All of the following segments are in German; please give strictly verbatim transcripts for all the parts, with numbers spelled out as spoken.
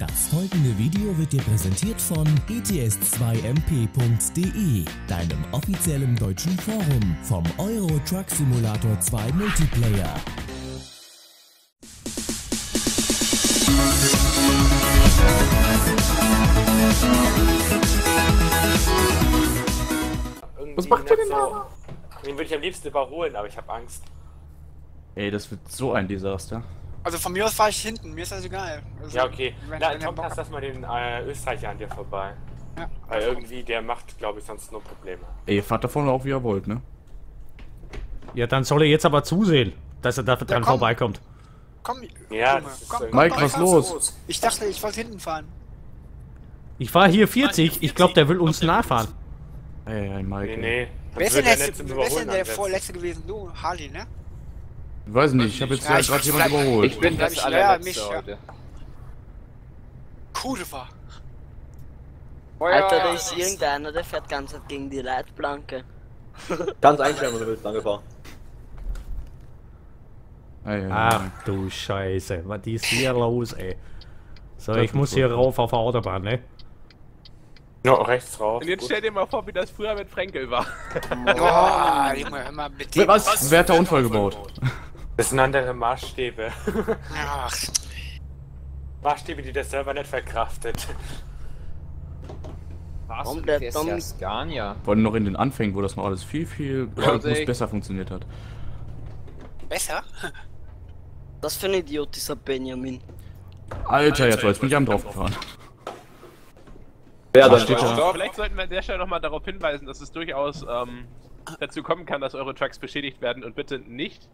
Das folgende Video wird dir präsentiert von E T S zwei M P Punkt D E, deinem offiziellen deutschen Forum vom Euro Truck Simulator zwei Multiplayer. Irgendwie was macht der denn da? Den würde ich am liebsten überholen, aber ich habe Angst. Ey, das wird so ein Desaster. Also von mir aus fahre ich hinten, mir ist das egal. Also ja, okay. Wenn, Na, wenn Tom, pass das mal den äh, Österreicher an dir vorbei. Ja. Weil irgendwie, der macht, glaube ich, sonst nur Probleme. Ey, ihr fahrt davon auch, wie ihr wollt, ne? Ja, dann soll er jetzt aber zusehen, dass er da ja, dran komm. vorbeikommt. Komm, ja, komm, komm, komm, Mike, komm, was los? Ich dachte, ich wollte hinten fahren. Ich fahre hier vierzig, ich glaube, der will uns nachfahren. Ey, Mike. Nee, nee. Wer ist denn der, letzte, wer ist denn der vorletzte gewesen? Du, Harley, ne? Ich weiß nicht, ich habe jetzt ja, ja gerade jemanden überholt. Ich bin das allerletzte heute. Kudefa! Alter, da ist irgendeiner, der fährt ganz hart gegen die Leitplanke. Ganz einstellen, wenn du willst, danke, fahr. Ach du Scheiße, was ist hier los, ey? So, ich muss hier rauf auf der Autobahn, ne? Ja, rechts rauf. Und jetzt stell dir mal vor, wie das früher mit Frenkel war. Boah, Junge, hör mal bitte. Was? Wer hat da Unfall gebaut? Das sind andere Maßstäbe. Ach. Maßstäbe, die der Server nicht verkraftet. Warum der Dom Scania? Vor allem noch in den Anfängen, wo das noch alles viel, viel besser funktioniert hat. Besser? Das für ein Idiot, dieser Benjamin. Alter, jetzt bin ich am draufgefahren. Ja, da steht schon. Vielleicht sollten wir an der Stelle nochmal darauf hinweisen, dass es durchaus ähm, dazu kommen kann, dass eure Trucks beschädigt werden und bitte nicht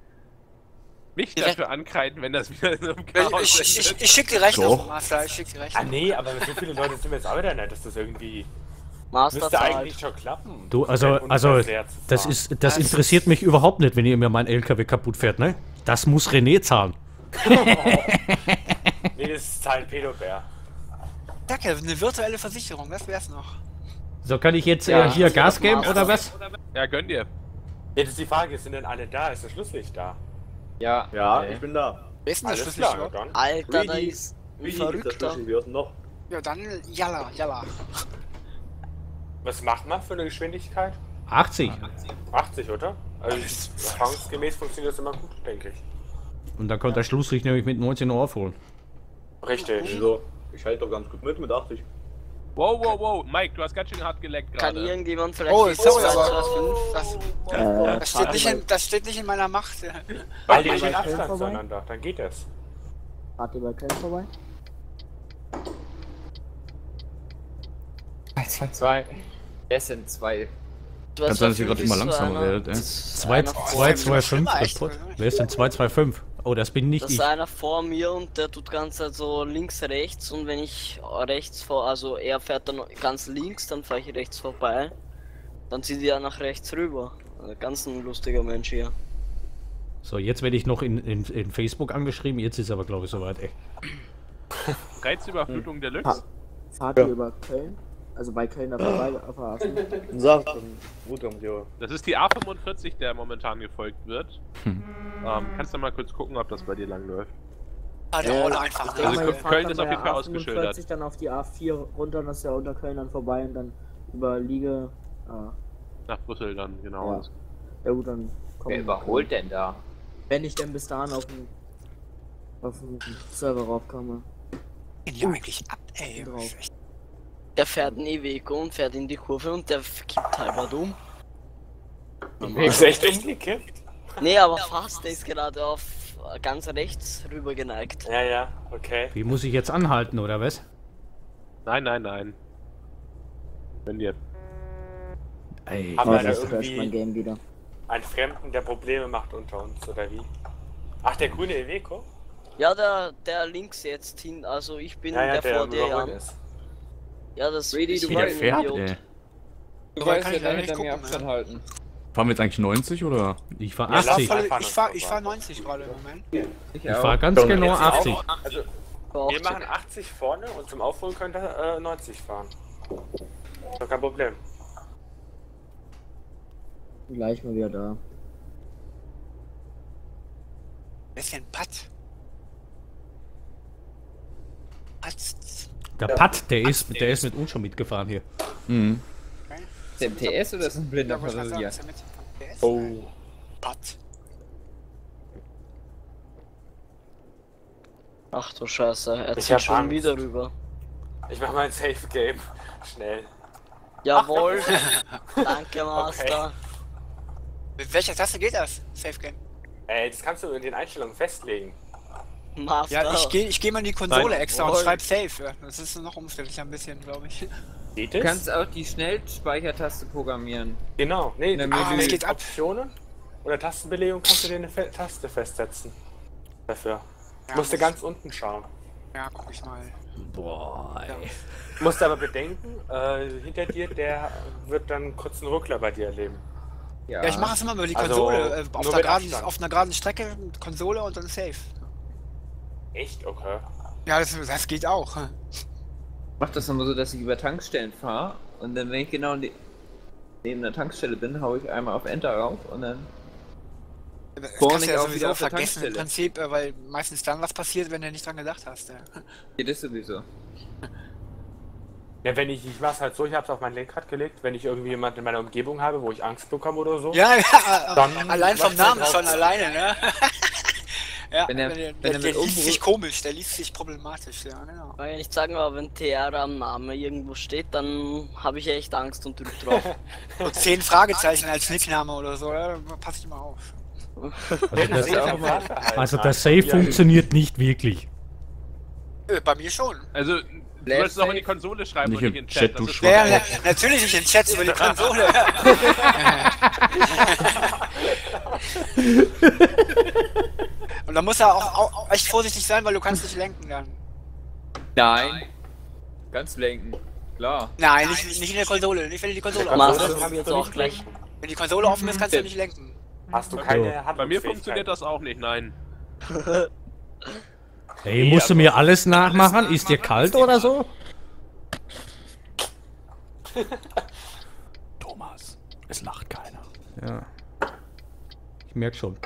mich dafür ankreiden, wenn das wieder in so einem Chaos ich, ich, ich, ich schick die Rechnung auf Master, ich schick die Rechnung. Ah nee, aber so viele Leute sind wir jetzt auch wieder nicht, dass das irgendwie... Master müsste eigentlich schon klappen. Du, also, also das ist, das interessiert mich überhaupt nicht, wenn ihr mir meinen L K W kaputt fährt, ne? Das muss René zahlen. Nee, das zahlt Pädobär. Danke, eine virtuelle Versicherung, das wär's noch. So, kann ich jetzt ja, äh, hier Gas geben oder was? Ja, gönn dir. Jetzt ist die Frage, sind denn alle da? Ist das Schlüssellicht da? Ja, ja, okay. Ich bin da. Wer ist denn das Schlüssellicht? Alter, da ist ein Verrückter. Ja, dann jalla, jalla. Was macht man für eine Geschwindigkeit? achtzig. achtzig, oder? Also erfahrungsgemäß funktioniert das immer gut, denke ich. Und dann kommt ja. Das Schlusslicht nämlich mit neunzehn Uhr aufholen. Richtig. Mhm. So. Ich halte doch ganz gut mit, mit achtzig. Wow, wow, wow, Mike, du hast ganz schön hart geleckt gerade. Kann irgendjemand vielleicht... Oh, sorry, aber... Das steht nicht in meiner Macht. Weil die nicht in Abstand zueinander, dann geht das. Fahrt ihr bei Köln vorbei? zwei, zwei, zwei. Es sind zwei. Kann sein, dass ihr gerade immer langsamer werdet, ey. zwei, zwei, fünf. Wer ist denn zwei, zwei, fünf? Oh, das bin nicht ich. Das ist einer vor mir und der tut ganz also links, rechts und wenn ich rechts vor, also er fährt dann ganz links, dann fahre ich rechts vorbei. Dann zieht er nach rechts rüber. Also ganz ein lustiger Mensch hier. So, jetzt werde ich noch in, in, in Facebook angeschrieben, jetzt ist aber glaube ich soweit, ey. Reizüberflutung hm. Deluxe. Fahrt ihr ja. über Köln? Also bei Köln auf der A vier. Sagt, gut um die Uhr. Das ist die A fünfundvierzig, der momentan gefolgt wird. Hm. Ähm, kannst du mal kurz gucken, ob das bei dir lang läuft? Ah, der Roller einfach. Also Köln ist auf jeden Fall ausgeschildert. Dann auf die A vier runter, und das ist ja unter Köln dann vorbei und dann über Liège. Ah. Nach Brüssel dann, genau. Ja, ja gut, dann kommt. Wer überholt denn da? Wenn ich denn bis dahin auf den, auf den Server raufkomme. Geht ja eigentlich ab, ey. Drauf. Der fährt einen Eweko und fährt in die Kurve und der kippt halber um. Ist echt umgekippt? Nee, aber fast, der ist gerade auf ganz rechts rüber geneigt. Ja, ja, okay. Wie muss ich jetzt anhalten, oder was? Nein, nein, nein. Wenn dir. Ey, haben wir da irgendwie einen Fremden, der Probleme macht unter uns, oder wie? Ach, der grüne Eweko? Ja, der, der links jetzt hin, also ich bin ja, ja, der, der vor dir an. Ja, das Ready, ist wieder Färb, ey. Du weißt ja, kann ich da mehr Abstand halten. Fahren wir jetzt eigentlich neunzig oder? Ich fahr ja, achtzig. Lass, ich fahr, ich fahr neunzig gerade im Moment. Ich, ich fahr ganz so, genau achtzig. Auch, also, wir machen achtzig vorne und zum Aufholen könnt ihr äh, neunzig fahren. Ist doch kein Problem. Gleich mal wieder da. Bisschen Pat. Der Pat, der ist, der ist mit uns schon mitgefahren hier. Mhm. Okay. Ist der im T S oder ist das ein blinder Passagier? Oh. Pat. Ach du Scheiße, er zieht schon Angst. Wieder rüber. Ich mach mal ein Safe Game. Schnell. Jawohl. Danke, Master. Okay. Mit welcher Taste geht das? Safe Game. Ey, das kannst du in den Einstellungen festlegen. Master. Ja, ich gehe ich geh mal in die Konsole Nein. extra und schreib Safe. Ja. Das ist noch umständlich ein bisschen, glaube ich. Geht das? Du kannst auch die Schnellspeichertaste programmieren. Genau. Nee, ah, Menü das geht ab. Optionen oder Tastenbelegung kannst du dir eine Fe Taste festsetzen. Dafür. Ja, musst du ganz unten schauen. Ja, guck ich mal. Boah, ey. Ja. Musst aber bedenken, äh, hinter dir, der wird dann kurz einen Ruckler bei dir erleben. Ja, ja ich mache es immer über die Konsole. Also, äh, auf, der geraden, auf einer geraden Strecke, Konsole und dann Safe. Echt? Okay. Ja, das, das geht auch. Ich mach das immer so, dass ich über Tankstellen fahre und dann, wenn ich genau ne neben der Tankstelle bin, hau ich einmal auf Enter rauf und dann. Das kannst du ja sowieso vergessen im Prinzip, weil meistens dann was passiert, wenn du nicht dran gedacht hast. Ja. Geht das sowieso. Ja, wenn ich, ich mach's halt so, ich hab's auf mein Lenkrad gelegt, wenn ich irgendwie jemanden in meiner Umgebung habe, wo ich Angst bekomme oder so. Ja, ja, dann allein vom Namen halt schon alleine, ne? Ja, wenn er, wenn der, wenn der, der liest sich komisch, der liest sich problematisch, ja, genau. Kann ich nicht sagen, aber wenn T R am Namen irgendwo steht, dann habe ich echt Angst und drück drauf. Und zehn Fragezeichen als Nickname oder so, ja, pass ich mal auf. Also das, also das Safe funktioniert nicht wirklich. Bei mir schon. Also du sollst es auch in die Konsole schreiben nicht und nicht in den Chat. Chat du das ja, ja, natürlich nicht in den Chat, über die Konsole. Und da muss er auch, auch, auch echt vorsichtig sein, weil du kannst nicht lenken dann. Nein. Ganz lenken. Klar. Nein, nicht, nicht in der Konsole. Nicht wenn du die Konsole offen ist. Wenn die Konsole offen ist, kannst du nicht lenken. Hast du keine Hand? Bei mir funktioniert das auch nicht, nein. Hey, musst du mir alles nachmachen? Ist dir kalt oder so? Thomas, es lacht keiner. Ja. Ich merk schon.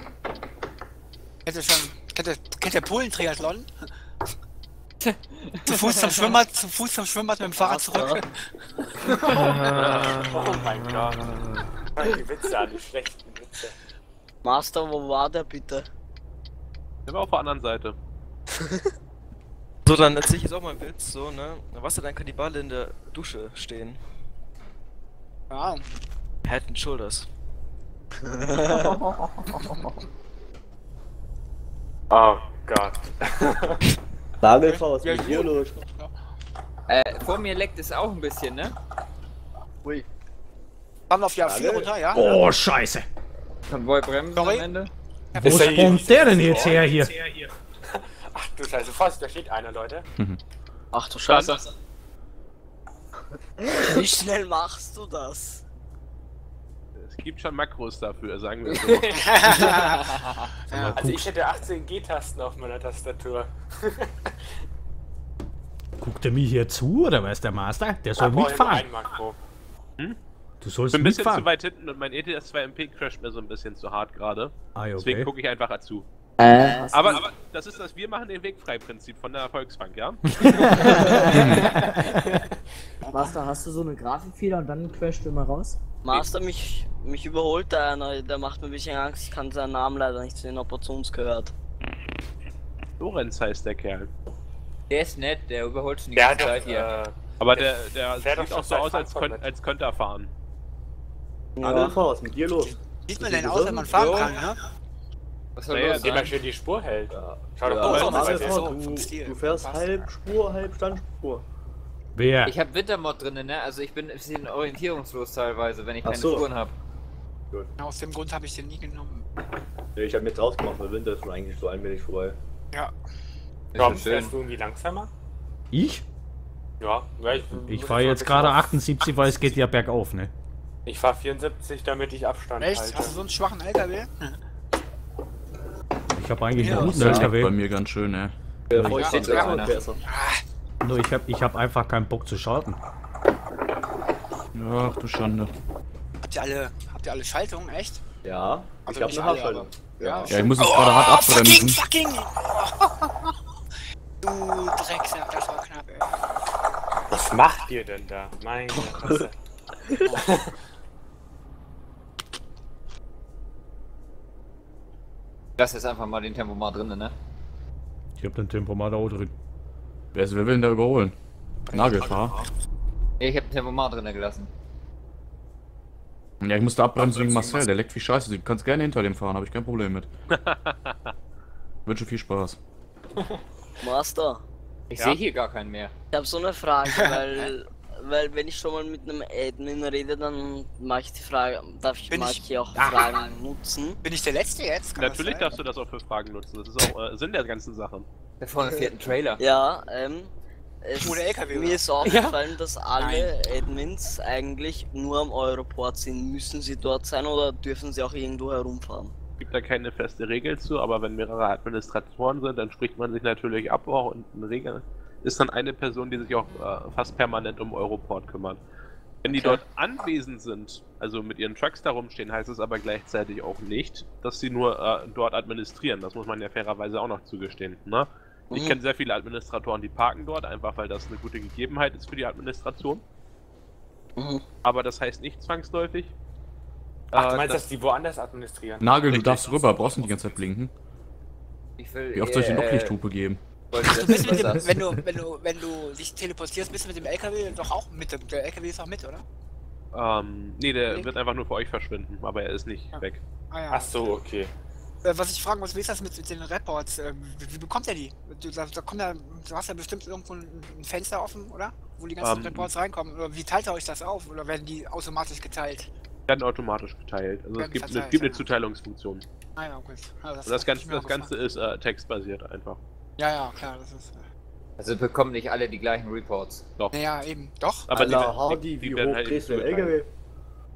Kennt ihr schon, kennt ihr, kennt ihr Polen-Triathlon? Zu Fuß zum Schwimmbad, zu Fuß zum Schwimmbad mit dem Fahrrad zurück. Oh mein Gott. Die Witze an, die schlechten Witze. Master, wo war der bitte? Der war auf der anderen Seite. So, dann erzähl ich jetzt auch mal einen Witz, so, ne? Da warst du dein Kannibale in der Dusche stehen. Ja. Head and Shoulders. Oh Gott. Nagelfahrt, ja, biologisch. Äh, vor mir leckt es auch ein bisschen, ne? Ui. Dann auf A vier runter, ja? Oh, scheiße! Konvoi bremsen Sorry. am Ende. Wo springt der denn jetzt her hier? Ach du Scheiße, fast, da steht einer, Leute. Mhm. Ach du Scheiße. Wie schnell machst du das? Es gibt schon Makros dafür, sagen wir so. Also ich hätte achtzehn G-Tasten auf meiner Tastatur. Guckt er mir hier zu, oder was, der Master? Der soll Aber mitfahren. Hm? Du sollst ich bin ein bisschen fahren. zu weit hinten und mein E T S zwei M P crasht mir so ein bisschen zu hart gerade. Ah, okay. Deswegen gucke ich einfach zu. Äh, aber, aber das ist das Wir machen den Weg frei Prinzip von der Volksbank, ja? Master, hast du so eine Grafikfehler und dann crasht du mal raus? Master, mich, mich überholt da einer, der macht mir ein bisschen Angst. Ich kann seinen Namen leider nicht sehen, ob er zu uns gehört. Lorenz heißt der Kerl. Der ist nett, der überholt schon die ganze Zeit hier. Aber der, der, der sieht auch so aus, als, könnt, als könnte er fahren. Ja. Was mit dir los? Sieht man denn aus, wenn man fahren kann, ne? Was soll naja, indem man schön die Spur hält. Ja. Schau ja, doch mal, du, du fährst Fast. halb Spur, halb Standspur. Wer? Ich hab Wintermod drinne, ne? Also ich bin ein bisschen orientierungslos teilweise, wenn ich keine so. Spuren hab. Gut. Aus dem Grund habe ich den nie genommen. Ja, ich hab mir jetzt rausgemacht, weil Winter ist schon eigentlich so allmählich vorbei. Ja. Komm, fährst du irgendwie langsamer? Ich? Ja. Ich, ich fahre jetzt gerade achtundsiebzig, weil es geht ja bergauf, ne? Ich fahre vierundsiebzig, damit ich Abstand Echt? halte. Hast du so einen schwachen L K W? Ich habe eigentlich ja, einen guten L K W. Bei mir ganz schön, ne? Ja, ich ich besser. Nur ich habe ich hab einfach keinen Bock zu schalten. Ach du Schande. Habt ihr alle, habt ihr alle Schaltungen, echt? Ja, also ich habe eine Haarschaltung. Ja. ja, ich muss jetzt oh, gerade hart abbremsen. Fucking, fucking! Du Drecksack, das war knapp. Was macht ihr denn da? Meine Fresse. Lass jetzt einfach mal den Tempomat drin, ne? Ich hab den Tempomat auch drin. Wer ist, wer will denn da überholen? Nagelfahrt. Ich hab den Tempomat drin gelassen. Ja, ich musste abbremsen wegen Marcel, der leckt wie scheiße. Du kannst gerne hinter dem fahren, habe ich kein Problem mit. Ich wünsche viel Spaß. Master. Ich ja? sehe hier gar keinen mehr. Ich habe so eine Frage, weil, weil wenn ich schon mal mit einem Admin rede, dann mache ich die Frage, darf ich, mag ich hier auch ah. Fragen nutzen? Bin ich der Letzte jetzt? Kann Natürlich darfst du das auch für Fragen nutzen, das ist auch äh, Sinn der ganzen Sache. Der vorne fährt ein Trailer. Ja, ähm... Es, mir ist aufgefallen, ja? dass alle Nein. Admins eigentlich nur am Europort sind. Müssen sie dort sein oder dürfen sie auch irgendwo herumfahren? Es gibt da keine feste Regel zu, aber wenn mehrere Administratoren sind, dann spricht man sich natürlich ab auch und eine Regel ist dann eine Person, die sich auch äh, fast permanent um Europort kümmert. Wenn die okay. dort anwesend sind, also mit ihren Trucks da rumstehen, heißt es aber gleichzeitig auch nicht, dass sie nur äh, dort administrieren. Das muss man ja fairerweise auch noch zugestehen, ne? Ich kenne sehr viele Administratoren, die parken dort, einfach weil das eine gute Gegebenheit ist für die Administration. Mhm. Aber das heißt nicht zwangsläufig. Ach, äh, du meinst, dass, dass die woanders administrieren? Nagel, Richtig. du darfst rüber, brauchst nicht die ganze Zeit blinken. Ich will, Wie oft äh, soll ich den doch nicht Tupe geben? Das mit dem, wenn, du, wenn, du, wenn du dich teleportierst, bist du mit dem L K W doch auch mit. Der L K W ist auch mit, oder? Ähm, nee, der Link. wird einfach nur für euch verschwinden, aber er ist nicht ja. weg. Ah, ja. Ach so, okay. Was ich fragen muss, wie ist das mit, mit den Reports? Wie, wie bekommt er die? Du, da, da kommt ja, du hast ja bestimmt irgendwo ein, ein Fenster offen, oder? Wo die ganzen um, Reports reinkommen. Oder wie teilt ihr euch das auf? Oder werden die automatisch geteilt? Werden automatisch geteilt. Also es gibt, verteilt, es gibt eine ja. Zuteilungsfunktion. Ah ja, gut. Also das, das, ganz, das Ganze ist äh, textbasiert einfach. Ja, ja, klar. Das ist, äh also bekommen nicht alle die gleichen Reports. Doch. Naja, eben. Doch. Aber Allah, die, die, die, die werden halt nicht zugeteilt.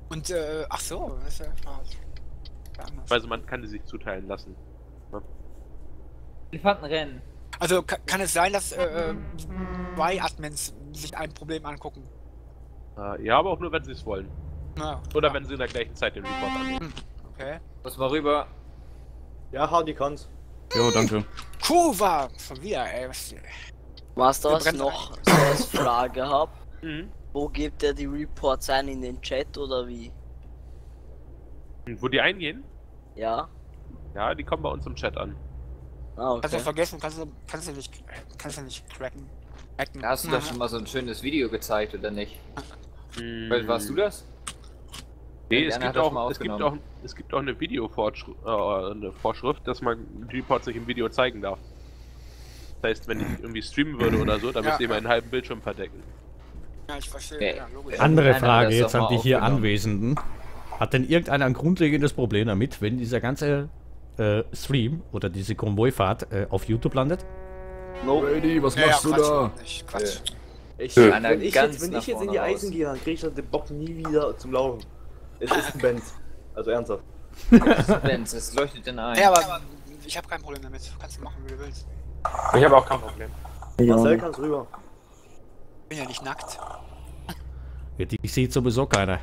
Und, äh, ach so. Das ist ja krass. Also man kann die sich zuteilen lassen. Ja. Elefantenrennen. Also kann, kann es sein, dass äh, zwei Admins sich ein Problem angucken? Äh, ja, aber auch nur, wenn sie es wollen. Ja, Oder ja. wenn sie in der gleichen Zeit den Report annehmen. Okay. Lass mal rüber. Ja, Hardy kann's. Jo, danke. Kuva! Schon wieder, ey. Was das noch so als Frage hab? Mhm. Wo gebt ihr die Reports ein? In den Chat oder wie? Wo die eingehen? Ja. Ja, die kommen bei uns im Chat an. Ah, okay. Kannst du vergessen, kannst du, kannst du nicht, kannst du nicht cracken. cracken. Hast du das schon mal so ein schönes Video gezeigt, oder nicht? Hm. Warst du das? Nee, es gibt, auch, es, gibt auch, es gibt auch eine Videovorschrift, äh, eine Vorschrift, dass man Reports nicht im Video zeigen darf. Das heißt, wenn ich irgendwie streamen würde oder so, dann ja, müsst ihr ja. mal einen halben Bildschirm verdecken. Ja, ich verstehe. Okay. Ja, logisch. Andere Frage, jetzt an die hier Anwesenden. Hat denn irgendeiner ein grundlegendes Problem damit, wenn dieser ganze äh, Stream oder diese Konvoifahrt äh, auf YouTube landet? No, Brady, was ja, machst ja, du Quatsch, da? Ich, Quatsch. Ich, ja. wenn, ich jetzt, wenn ich jetzt in die Eisen gehe, dann kriege ich den Bock nie wieder zum Laufen. Es ist ein Benz. Also ernsthaft. Es ist ein Benz, es leuchtet in ein. Ja, aber ich habe kein Problem damit. Du kannst machen, wie du willst. Ich habe auch kein Problem. Ja. Marcel, kannst rüber. Ich bin ja nicht nackt. Ich sehe sowieso keiner.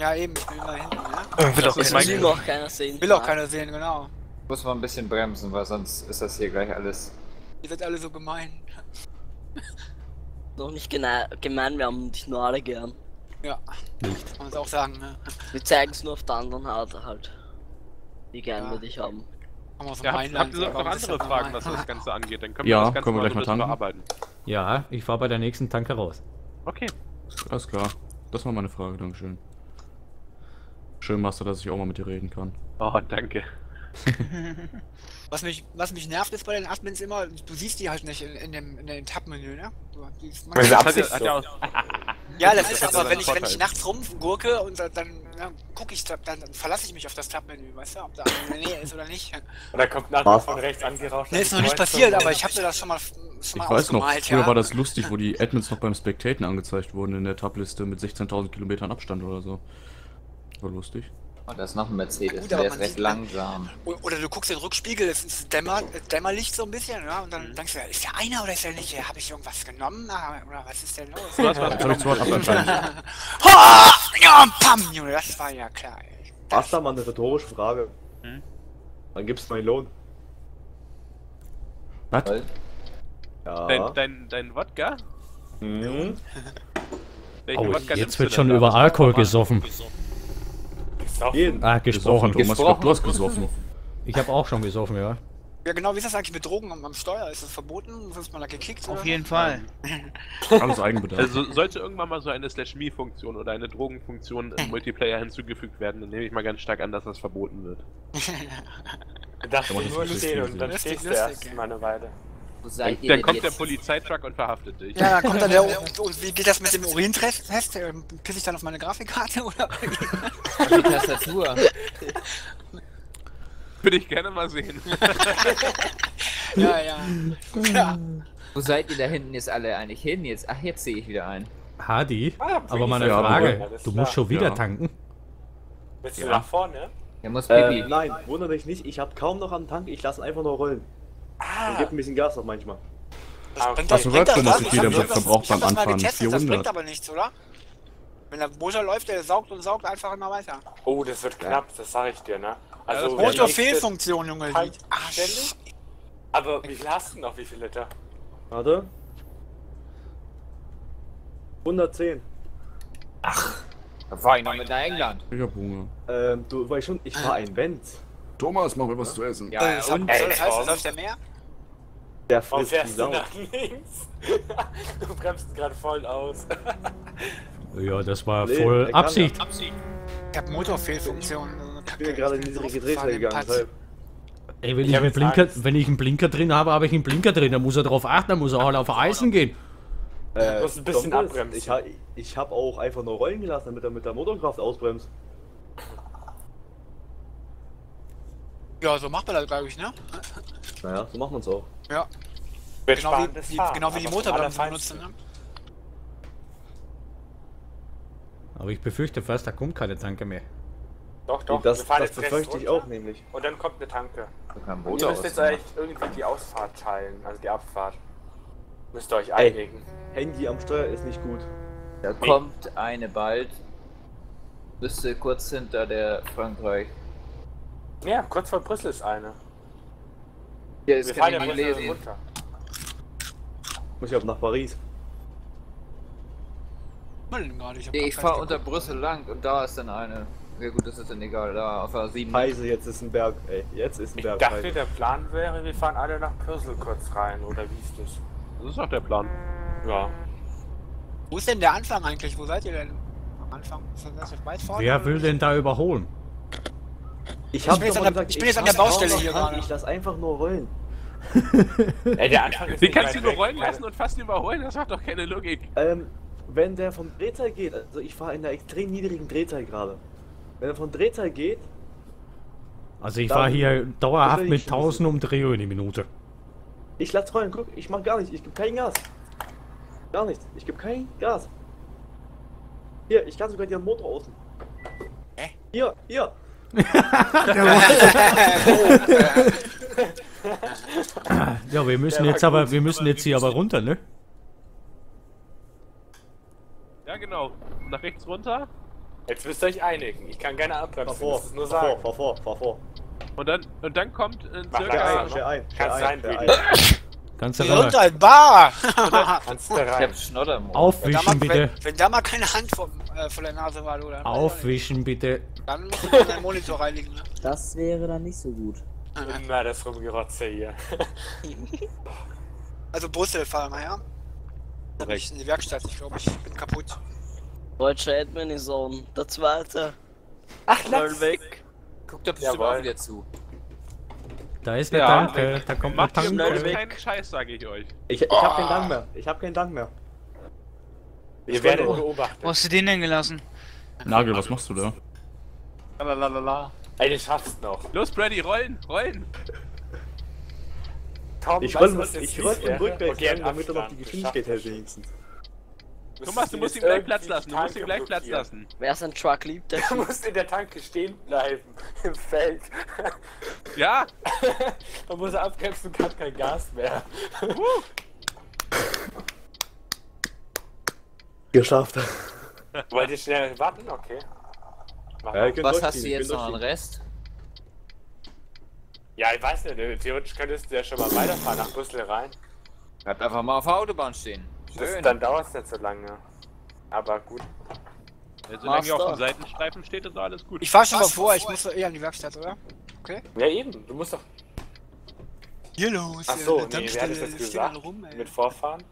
Ja, eben, ich will mal hinten, ne? Will, auch, will auch keiner sehen. Will auch keiner sehen, genau. Muss man ein bisschen bremsen, weil sonst ist das hier gleich alles. Ihr seid alle so gemein. Noch nicht gemein, wir haben dich nur alle gern. Ja, nicht. Kann man es auch sagen, ne? Wir zeigen es nur auf der anderen Art halt. Wie gern ja. wir dich haben. haben ja, habt ihr noch andere Fragen, gemein. was das Ganze angeht? Dann können ja, wir das Ganze können wir mal gleich so mal bearbeiten. Ja, ich fahr bei der nächsten Tanke raus. Okay. Alles klar. Das war meine Frage, dankeschön. Schön, Master, dass ich auch mal mit dir reden kann. Oh, danke. was, mich, was mich nervt ist bei den Admins immer, du siehst die halt nicht in, in dem, in dem Tab-Menü, ne? Du, die ist manchmal das hat, hat so. Ja, das, das ist, ist aber, wenn ich, wenn ich nachts rumgurke und dann, dann ja, gucke ich, dann, dann verlasse ich mich auf das Tab-Menü, weißt du, ob da in der Nähe ist oder nicht. Oder kommt nachher von rechts angerauscht. Ne, ist noch nicht passiert, aber ich habe dir das schon mal, schon mal ich weiß noch, früher ja. war das lustig, wo die Admins noch beim Spectaten angezeigt wurden in der Tab-Liste mit sechzehntausend Kilometern Abstand oder so. War lustig. Oh, da ist noch ein Mercedes, gut, der ist recht langsam. Oder du guckst in den Rückspiegel, es ist Dämmer, Dämmerlicht so ein bisschen, ja? Und dann mhm. denkst du, ist der einer oder ist der nicht? Habe ich irgendwas genommen? Oder was ist denn los? Das habe ich zu Wort abgeschaltet. Ja, pam, Junge, das war ja klar. Was da mal eine rhetorische Frage? Hm? Wann gibst du meinen Lohn? Was? Ja. Dein, dein, dein Wodka? Mhm. Oh, jetzt wird schon über Alkohol gesoffen. gesoffen. Ah, gesprochen. Gesprochen. Thomas gesoffen. Ich habe auch schon gesoffen, ja. Ja genau, wie ist das eigentlich mit Drogen am, am Steuer? Ist das verboten? Wird man da gekickt? Auf oder? jeden Fall. Alles Eigenbedarf. Also sollte irgendwann mal so eine Slash-Me-Funktion oder eine Drogenfunktion im Multiplayer hinzugefügt werden, dann nehme ich mal ganz stark an, dass das verboten wird. Dachte ich nur stehen und dann stehst du erst mal eine Weile. Dann, dann kommt der Polizeitruck und verhaftet dich. Ja, da kommt dann der. Und wie geht das mit dem Urintest? Pisse ich dann auf meine Grafikkarte oder? Auf die Tastatur. Würde ich gerne mal sehen. Ja, ja. Klar. Wo seid ihr da hinten jetzt alle eigentlich hin? Jetzt, ach, jetzt sehe ich wieder ein. Hardy, ah, aber meine Frage, du musst schon wieder ja. tanken. Willst du ja. nach vorne? Er muss Baby. Äh, nein, wundere dich nicht, ich habe kaum noch am Tank, ich lasse einfach nur rollen. Ah. Und gebe ein bisschen Gas noch manchmal. Das ah, bringt, das das bringt das das ich jeder verbraucht beim Anfahren vierhundert. Das bringt aber nichts, oder? Wenn der Motor läuft, der saugt und saugt einfach immer weiter. Oh, das wird knapp, das sage ich dir, ne? Also Motorfehlfunktion, Junge. Ach, ständig? Aber wie viel hast du noch? Wie viele Liter? Warte. hundertzehn. Ach, da war ich noch mit nach England. Ich hab Hunger. Ähm, du weißt schon, ich war ein Benz. Thomas, mach mir was zu essen. Ja, äh, und? Ey, das heißt, läuft der mehr? Der frisst die Sau. Nach links? Du bremst gerade voll aus. Ja, das war nee, voll Absicht. Absicht. Ich hab Motorfehlfunktion. Ich bin gerade in niedrige Drehzahl gegangen. Ey, wenn ich, ich einen Blinker, wenn ich einen Blinker drin habe, habe ich einen Blinker drin. Da muss er drauf achten, da muss er halt auf Eisen gehen. Äh, du musst ein bisschen abbremsen. Ich, ha ich habe auch einfach nur rollen gelassen, damit er mit der Motorkraft ausbremst. Ja, so macht man das, glaube ich, ne? Naja, so machen wir es auch. Ja. Genau wie, wie, genau wie die Motorbremse benutzen, ne? Aber ich befürchte fast, da kommt keine Tanke mehr. Doch, doch, das, das befürchte ich auch nämlich. Und dann kommt eine Tanke. Und ihr müsst jetzt eigentlich irgendwie die Ausfahrt teilen, also die Abfahrt. Müsst ihr euch einigen. Ey, Handy am Steuer ist nicht gut. Da nee. kommt eine bald. Müsste kurz hinter der Frankreich. Ja, kurz vor Brüssel ist eine. Hier ist keine Brüssel runter. Muss ich auch nach Paris. Ich, ich fahre unter Brüssel lang und da ist dann eine. Ja gut, das ist dann egal, da auf der sieben. Scheiße, jetzt ist ein Berg, ey. Jetzt ist ein ich Berg. Ich dachte, Heise. Der Plan wäre, wir fahren alle nach Brüssel kurz rein, oder wie ist das? Das ist doch der Plan. Ja. Wo ist denn der Anfang eigentlich? Wo seid ihr denn am Anfang? Ist das jetzt weit vorne? Wer will denn da überholen? Ich, ich, hab bin, jetzt der, gesagt, ich bin jetzt ich an der Baustelle hier gerade. Ich lass einfach nur rollen. Ey, der Anfang ist. Den kannst du nur rollen lassen und fast überholen, das hat doch keine Logik. Ähm, wenn der vom Drehzahl geht, also ich fahre in der extrem niedrigen Drehzahl gerade. Wenn er von Drehzahl geht. Also ich war hier dauerhaft mit tausend Umdrehungen in die Minute. Ich lass rollen, guck, ich mach gar nichts, ich geb kein Gas. Gar nichts, ich geb kein Gas. Hier, ich kann sogar den Motor außen. Hä? Hier, hier. Ja, wir müssen jetzt aber, wir müssen jetzt hier aber runter, ne? Ja genau, nach rechts runter. Jetzt müsst ihr euch einigen, ich kann gerne abbremsen, fahr vor, das ist nur fahr sagen. Vor, fahr vor, fahr vor. Und dann, und dann kommt in Mach circa... Ein, ein, kannst ein, ein, ein. Kannst du rein. Runter in Bar! Kannst du rein. Ich hab Schnodder. Aufwischen wenn mal, bitte. Wenn, wenn da mal keine Hand von, äh, von der Nase war, oder? Aufwischen bitte. Dann musst du deinen Monitor reinigen. Ne? Das wäre dann nicht so gut. Immer das Rumgerotze hier. Also Brüssel fahren wir, ja? Dann bin ich in die Werkstatt, ich glaube, ich bin kaputt. Deutscher Admin ist on, der zweite. Ach, lass weg. Guck da bestimmt auch wieder zu. Da ist der ja, Tanke, da kommt der Tanke. Macht keinen Scheiß, sage ich euch. Ich, ich oh. hab keinen Dank mehr, ich hab keinen Dank mehr. Ihr werdet beobachtet. Wo hast du den denn gelassen? Nagel, was machst du da? Lalalala. Ey, du schaffst noch. Los, Brady, rollen, rollen. Kaum ich roll den Rückweg, damit er noch die Geschwindigkeit hält wenigstens. Thomas, du musst ihm gleich Platz lassen, du musst ihm gleich Platz lassen. Wer ist ein Truck liebt, der muss in der Tanke stehen bleiben, im Feld. Ja! Man muss er abbremsen und hat kein Gas mehr. Geschafft. Wollt ihr schnell warten? Okay. Ja, was hast du jetzt noch an Rest? Ja, ich weiß nicht, theoretisch könntest du ja schon mal weiterfahren nach Brüssel rein. Bleibt einfach mal auf der Autobahn stehen. Das, dann dauert es nicht so lange. Aber gut. Ja, solange ihr auf den Seitenstreifen steht, ist alles gut. Ich fahr schon Was? mal vor, ich muss doch eh an die Werkstatt, oder? Okay. Ja eben, du musst doch... Hier los, Achso, nee, wer hat das jetzt gesagt? Rum, mit Vorfahren?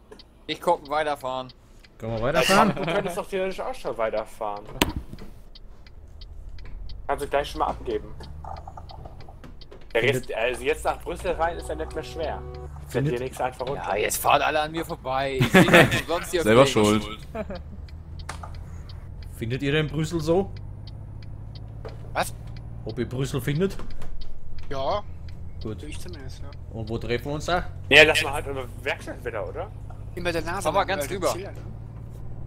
Ich guck, weiterfahren. Können wir weiterfahren? Du könntest doch theoretisch auch schon weiterfahren. Kannst du gleich schon mal abgeben. Der Rest, also jetzt nach Brüssel rein ist ja nicht mehr schwer. Findet ihr nichts einfach runter. Ja, jetzt fahren alle an mir vorbei. Sonst hier Selber schuld. Findet ihr denn Brüssel so? Was? Ob ihr Brüssel findet? Ja. Gut. Ich zumindest, ja. Und wo treffen wir uns da? Ja, lass mal halt unsere Werkstatt wieder, oder? Immer der Nase. Fahr mal ganz rüber.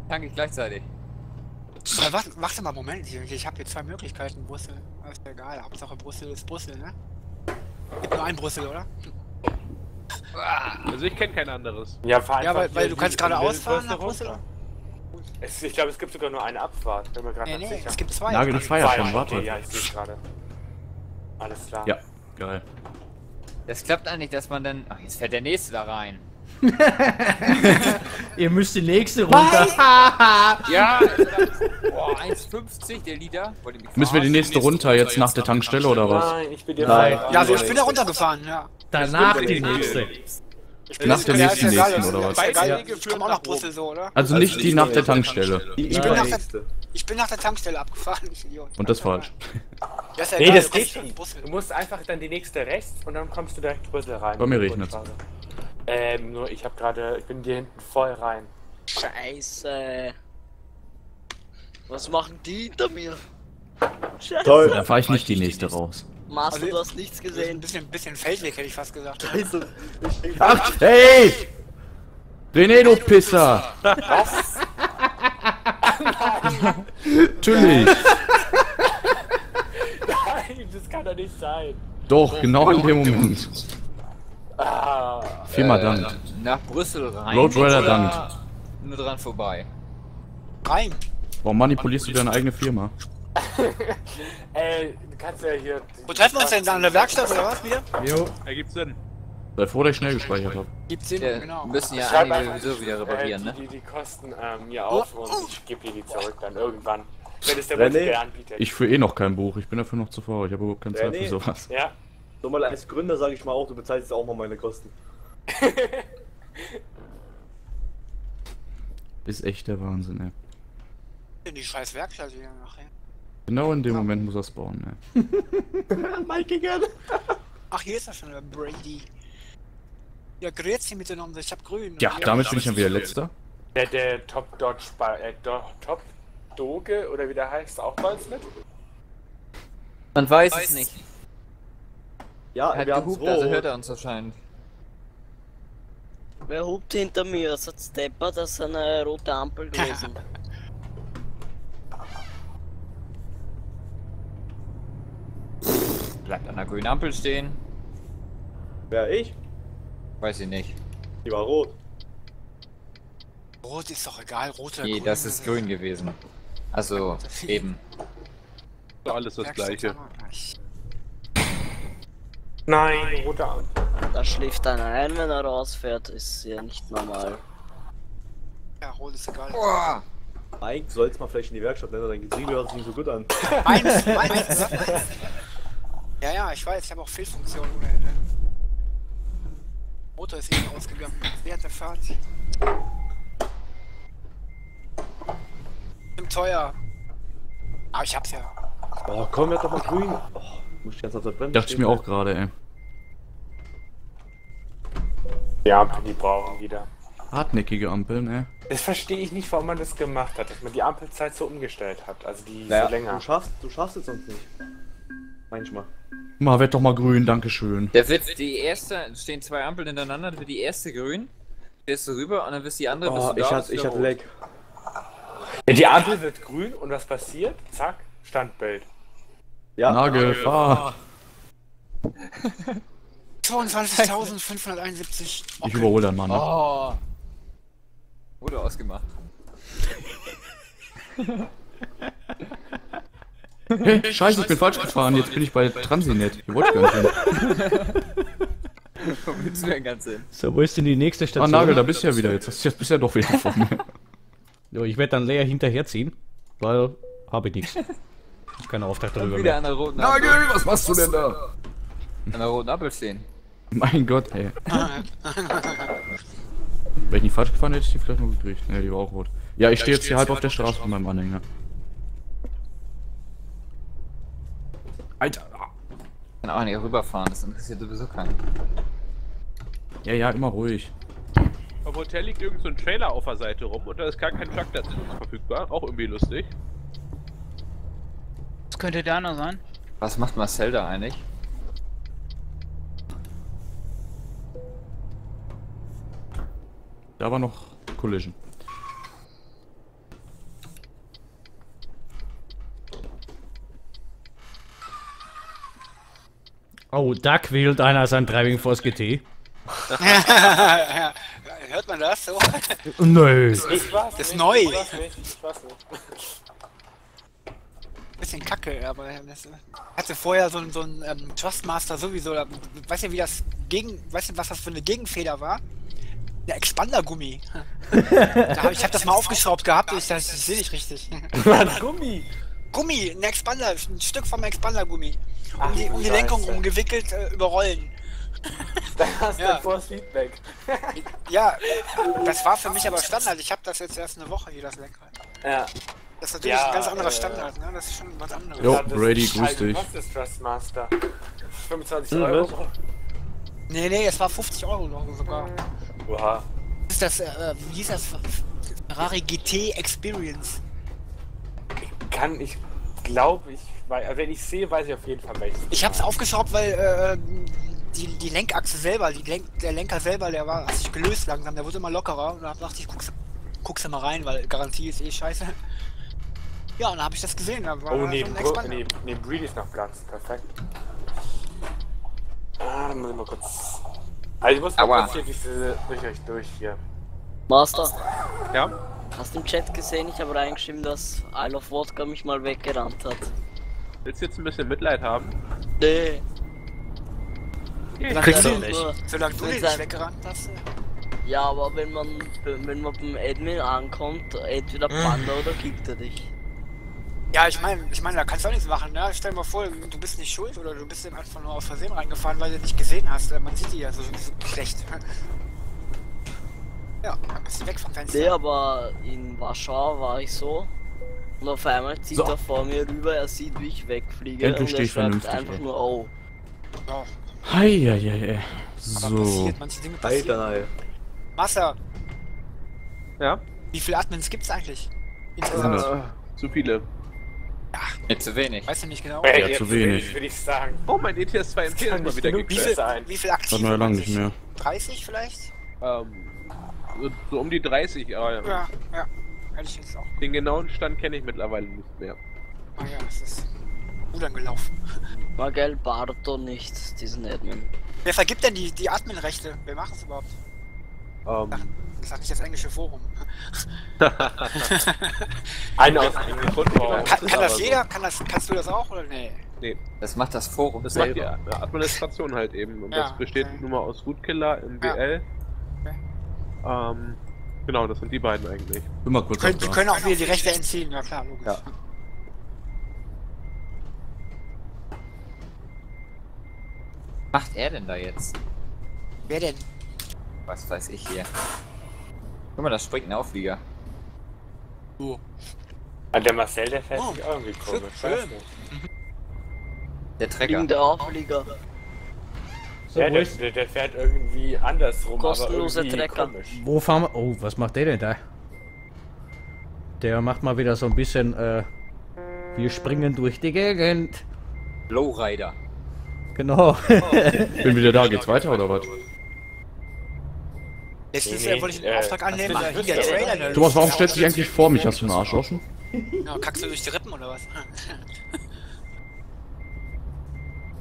Danke, gleichzeitig. Aber warte, warte mal, Moment, ich habe hier zwei Möglichkeiten, Brüssel. Das ist ja egal, Hauptsache Brüssel ist Brüssel, ne? Gibt nur ein Brüssel, oder? Also ich kenne kein anderes. Ja, fahr ja, weil, weil du kannst gerade ausfahren nach Brüssel. Es, ich glaube, es gibt sogar nur eine Abfahrt, wenn man gerade nee, nee, sicher. Es gibt zwei. Nagel, ich feier schon, warte. Okay, ja, ich sehe gerade. Alles klar. Ja, geil. Das klappt eigentlich, dass man dann... Ach, jetzt fährt der nächste da rein. Ihr müsst die nächste runter. Ja, eins fünfzig der Liter. Müssen wir die nächste runter, jetzt nach der Tankstelle oder was? Nein, ich bin ja runtergefahren. Ja, also ich bin da runtergefahren, ja. Danach die nächste. Nach der nächsten nächsten oder was? Ich komme auch nach Brüssel so, oder? Also nicht die nach der Tankstelle. Ich bin nach der, ich bin nach der Tankstelle abgefahren, ich Idiot. Und das ist falsch. Nee, das geht schon. Du musst einfach dann die nächste rechts und dann kommst du direkt Brüssel rein. Bei mir regnet's. Ähm, nur ich hab gerade, ich bin hier hinten voll rein. Scheiße. Was machen die hinter mir? Scheiße. Toll, da fahr ich nicht die nächste raus. Master, also, du hast nichts gesehen. Ein bisschen, ein bisschen Feldweg, hätte ich fast gesagt. Scheiße. Ach, hey! René, du Pisser! Was? Natürlich. Nein, das kann doch nicht sein. Doch, genau in dem Moment. Ah, Viermal äh, dankt. Nach Brüssel rein. Roadrunner dankt. Nur dran vorbei. Rein! Warum manipulierst du deine eigene Firma? Ey, du kannst ja hier. Wo treffen wir uns denn? An der Werkstatt oder was? Wieder? Jo, er gibt Sinn. Sei froh, dass ich schnell gespeichert habe. Gibt Sinn, ja, genau. Wir müssen ja einige sowieso wieder reparieren, äh, die, ne? Die, die Kosten ähm, hier auf oh. und ich gebe dir die zurück dann irgendwann. Wenn es der Multiplayer anbietet. Ich führe eh noch kein Buch, ich bin dafür noch zu faul. Ich habe überhaupt keine Zeit René. für sowas. Ja. Nur mal als Gründer sage ich mal auch, du bezahlst jetzt auch mal meine Kosten. Ist echt der Wahnsinn, ey. In die scheiß Werkstatt wieder nachher. Genau in dem ja. Moment muss er es bauen, ey. Mike gerne. Ach, hier ist er schon, der Brady. Ja, grüezi miteinander, ich hab grün. Ja, ja, damit bin ich dann wieder letzter. Der, der Top Doge, äh, Top Doge, oder wie der heißt, auch bei uns mit? Man weiß, weiß es nicht. Ja, er hat gehupt, also hört er uns anscheinend. Wer hupt hinter mir? Das hat Stepper, das ist eine rote Ampel gewesen. Bleibt an der grünen Ampel stehen. Wer, ich? Weiß ich nicht. Die war rot. Rot ist doch egal, rote. Nee, grün, das ist grün gewesen. Also, eben. Alles das gleiche. Nein, rote Ampel. Da schläft einer ein, wenn er rausfährt, ist ja nicht normal. Ja, rot ist egal. Boah. Mike, du sollst mal vielleicht in die Werkstatt, denn dein Getriebe hört sich nicht so gut an. Meins, meins. Ja, ja, ich weiß, ich habe auch Fehlfunktionen ohne Ende. Motor ist eben ausgegangen. Wert der Fahrt. Im teuer. Aber ich hab's ja. Oh, komm, wir haben doch mal grün. Oh, muss ich ganz auf der Bremse. Dachte ich mir auch gerade, ey. Ja, die brauchen wieder. Hartnäckige Ampeln, ne? Das verstehe ich nicht, warum man das gemacht hat, dass man die Ampelzeit so umgestellt hat, also die naja, so länger. Du schaffst, du schaffst es sonst nicht. Manchmal. Mal wird doch mal grün, dankeschön. Der wird die erste, stehen zwei Ampeln hintereinander, wird die erste grün, gehst du rüber und dann wirst die andere. Oh, ich hatte, ich hatte Leck. Ja, die Ampel wird grün und was passiert? Zack, Standbild. Ja. Nagelfahrt. zweiundzwanzigtausendfünfhunderteinundsiebzig. Okay. Ich überhole dann mal, ne? Oh. Wurde ausgemacht. Hey, scheiße, ich bin falsch gefahren. Jetzt bin ich bei Transinet. Ihr wollt gar nicht hin. Wo willst du denn ganz hin? So, wo ist denn die nächste Station? Ah, Nagel, da bist du ja wieder. Jetzt hast du bist ja doch wieder vor mir. So, ich werde dann leer hinterherziehen, weil habe ich nichts. Ich kann Auftrag darüber wieder mehr. An der roten Nagel, was machst du denn da? An der roten Ampel stehen. Mein Gott, ey. Wenn ich nicht falsch gefahren hätte, hätte ich die vielleicht nur gekriegt. Ne, die war auch rot. Ja, ich ja, stehe jetzt hier halb auf der Straße, Straße mit meinem Anhänger. Alter! Ich kann auch nicht rüberfahren, das interessiert sowieso keinen. Ja, ja, immer ruhig. Am Hotel liegt irgend so ein Trailer auf der Seite rum und da ist gar kein Truck dazu verfügbar. Auch irgendwie lustig. Was könnte da noch sein? Was macht Marcel da eigentlich? Da war noch Collision. Oh, da quält einer sein Driving Force G T. Hört man das so? Nö. Das ist, das ist neu. Ich weiß nicht, ich weiß nicht. Bisschen kacke, aber das hatte vorher so ein, so ein ähm, Thrustmaster sowieso. Weißt du, wie das gegen, weißt du, was das für eine Gegenfeder war? Der Expander-Gummi. Da hab, ich habe das mal aufgeschraubt gehabt. Ich, das, ich sehe nicht richtig. Gummi. Gummi, ein Expander, ein Stück vom Expander-Gummi. Um die, um die Lenkung umgewickelt, äh, überrollen. Da hast du ja. Force Feedback. Ja, das war für mich aber Standard. Ich habe das jetzt erst eine Woche hier, das Lenkrad. Ja. Das ist natürlich ja, ein ganz anderer äh, Standard, ne? Das ist schon was anderes. Jo, Brady, grüß dich. Was ist Thrustmaster? fünfundzwanzig Euro? Nee, nee, es war fünfzig Euro noch sogar. Oha. Ist das, äh, wie hieß das? Ferrari G T Experience. Ich kann, ich glaube, ich. Weil, wenn ich sehe, weiß ich auf jeden Fall welches. Ich hab's aufgeschraubt, weil äh, die, die Lenkachse selber, die Lenk, der Lenker selber, der war, hat sich gelöst langsam, der wurde immer lockerer. Und da dachte ich, guck's, guck's mal rein, weil Garantie ist eh scheiße. Ja, und da hab ich das gesehen. Da war oh, neben nee, nee, Breed ist noch Platz, perfekt. Ah, dann muss ich mal kurz. Also ich muss mal kurz hier diese, durch euch durch hier. Master. Ja? Hast du im Chat gesehen? Ich habe reingeschrieben, dass Isle of Wodka mich mal weggerannt hat. Willst du jetzt ein bisschen Mitleid haben? Nee. Ich krieg's auch nicht. Solange du dich weggerannt hast. Ja, aber wenn man, wenn man beim Admin ankommt, entweder Panda oder kickt er dich. Ja, ich meine, ich meine, da kannst du auch nichts machen, ne? Stell dir mal vor, du bist nicht schuld oder du bist einfach nur aus Versehen reingefahren, weil du nicht gesehen hast. Man sieht die ja so, so schlecht. Ja, dann bist du weg vom Fenster. Nee, aber in Warschau war ich so. Und auf einmal zieht so. Er vor mir rüber, er sieht, wie ich wegfliege. Endlich und er schreibt einfach ey. Nur oh. Oh. Hei, hei, hei. So. Aber passiert, manche Dinge passieren. Hei, hei. Master. Ja? Wie viele Admins gibt's eigentlich? Insgesamt. Äh, zu viele. Ach, ja, zu wenig. Weißt du nicht genau? Ja, ja zu wenig, wenig würde ich sagen. Oh, mein E T S zwei M P ist mal wieder geklärt. Sein. Wie viel aktiv? War lang nicht mehr. dreißig vielleicht? Ähm, so um die dreißig, aber ja. Ja, ja. Auch. Den genauen Stand kenne ich mittlerweile nicht mehr. Ah ja, es ist gut angelaufen. War geil, Barto nicht, diesen Admin. Wer vergibt denn die, die Admin-Rechte? Wer macht es überhaupt? Um. Das hat nicht das englische Forum. Eine aus dem gefunden. Kann, kann das jeder? Kann das, kannst du das auch oder nee? Nee. Das macht das Forum. Das macht die Administration halt eben. Und ja, das besteht okay. Nur mal aus Rootkiller im B L. Ja. Okay. Ähm. Genau, das sind die beiden eigentlich. Immer kurz. Wir können, können auch wieder die Rechte entziehen, ja klar, logisch. Ja. Was macht er denn da jetzt? Wer denn? Was weiß ich hier. Guck mal, das springt ein Auflieger. Oh. Also der Marcel, der fährt oh. Sich auch irgendwie komisch. Schön. Der Trecker. Der Auflieger. So, ja, der, der, der fährt irgendwie andersrum, kostenlose aber irgendwie Trecker. Komisch. Wo fahren wir? Oh, was macht der denn da? Der macht mal wieder so ein bisschen, äh, wir springen durch die Gegend. Lowrider. Genau. Ich bin wieder da, geht's weiter oder was? Letztes Jahr wollte ich einen Auftrag annehmen. Thomas, warum stellst du dich eigentlich vor mich? Hast du einen Arsch offen? Ja, kackst du durch die Rippen oder was?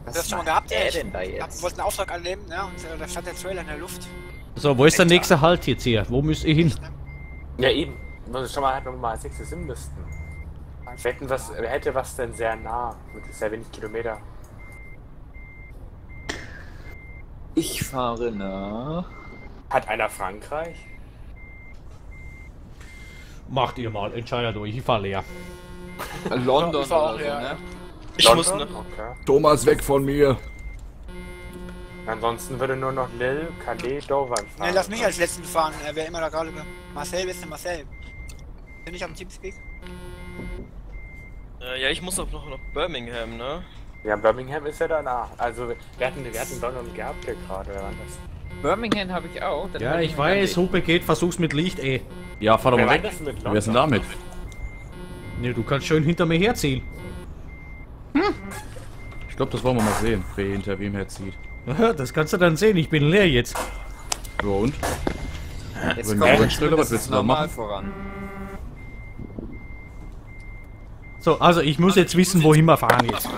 Was das schon mal gehabt, ey. Ich wollte einen Auftrag annehmen, ne? Und äh, da stand der Trailer in der Luft. So, wo ist der nächste Halt jetzt hier? Wo müsst ihr hin? Ja, eben. Wenn wir schon mal halt nochmal als nächstes hin müssten. Wir hätten was, wir hätte was denn sehr nah. Mit sehr wenig Kilometer. Ich fahre nach... Hat einer Frankreich? Macht ihr mal, Entscheider durch, ich fahre leer. London ich auch, also, ja. Ne? Ich London? Muss ne... Okay. Thomas, weg von mir! Ansonsten würde nur noch Lille, Calais, Dover fahren. Ne, lass mich als letzten fahren, wer immer da gerade... Marcel, bist du Marcel? Bin ich auf dem Teamspeak? Äh, ja, ich muss auch noch nach Birmingham, ne? Ja, Birmingham ist ja danach. Also, wir hatten, wir hatten London gehabt hier gerade, wer war das? Birmingham habe ich auch. Dann ja, ich weiß, Hupe geht, versuch's mit Licht, ey. Ja, fahr doch mal weg. Wer ist denn damit? Ne, du kannst schön hinter mir herziehen. Hm. Ich glaube, das wollen wir mal sehen, wer hinter wem herzieht. Das kannst du dann sehen, ich bin leer jetzt. So und? Jetzt wenn kommt schneller, was willst du da machen? Voran. So, also ich muss jetzt wissen, wohin wir fahren jetzt.